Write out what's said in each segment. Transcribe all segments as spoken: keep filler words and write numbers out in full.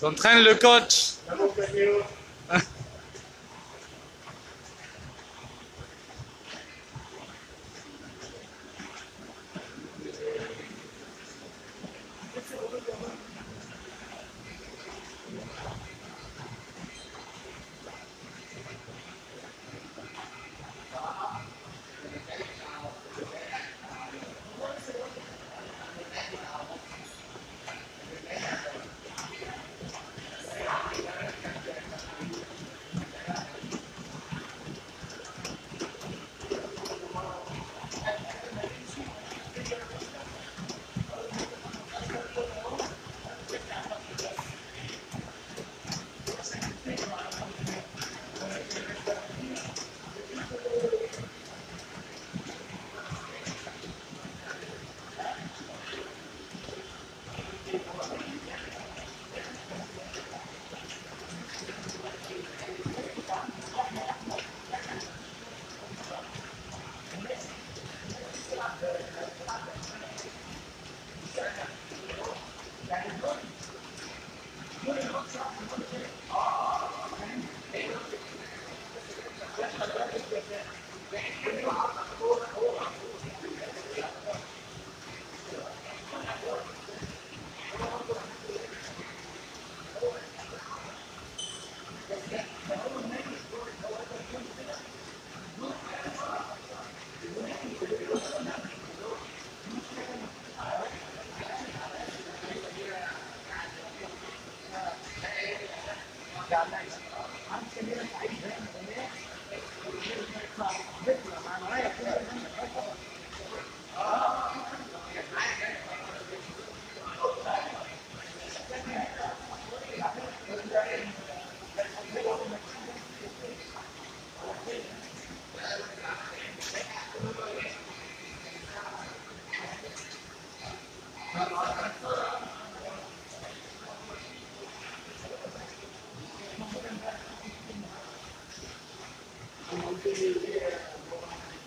J'entraîne le coach.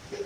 Thank you.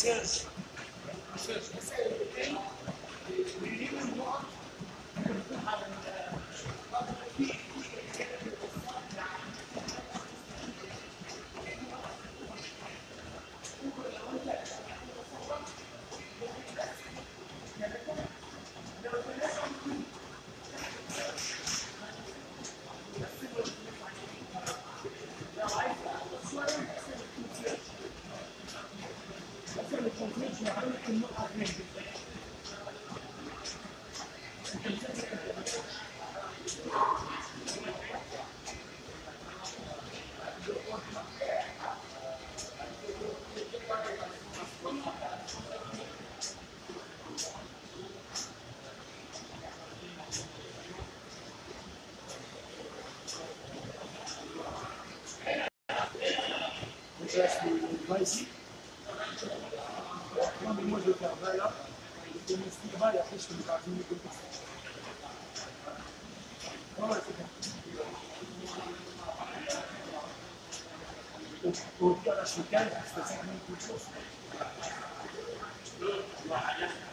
sales. Okay? We really want to have a uh, ici. Non, mais moi je vais faire là, là, je vais m'expliquer là et après je fais le parking de côté. Voilà, c'est bien. Au pire, là je suis calme, je fais cinq minutes de course.